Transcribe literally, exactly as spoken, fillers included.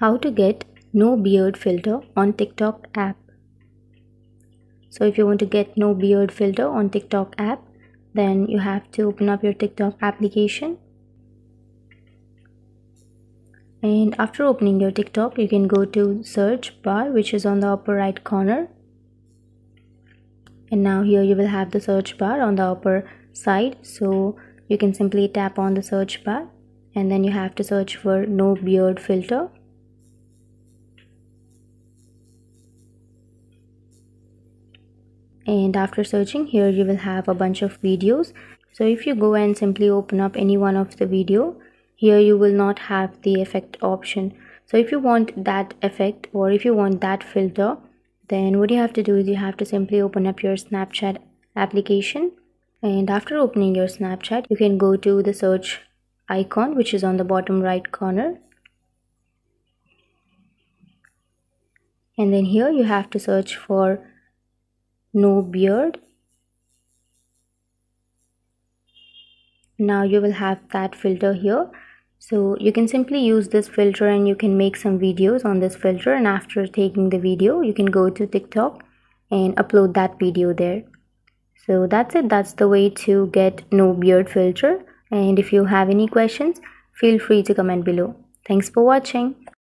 How to get no beard filter on TikTok app. So if you want to get no beard filter on TikTok app, then you have to open up your TikTok application. And after opening your TikTok, you can go to search bar, which is on the upper right corner. And now here you will have the search bar on the upper side. So you can simply tap on the search bar, and then you have to search for no beard filter. And after searching, here you will have a bunch of videos. So if you go and simply open up any one of the video, here you will not have the effect option. So if you want that effect, or if you want that filter, then what you have to do is you have to simply open up your Snapchat application. And after opening your Snapchat, you can go to the search icon, which is on the bottom right corner. And then here you have to search for no beard. Now you will have that filter here. So you can simply use this filter and you can make some videos on this filter, and after taking the video you can go to TikTok and upload that video there. So that's it. That's the way to get no beard filter. And if you have any questions, feel free to comment below. Thanks for watching.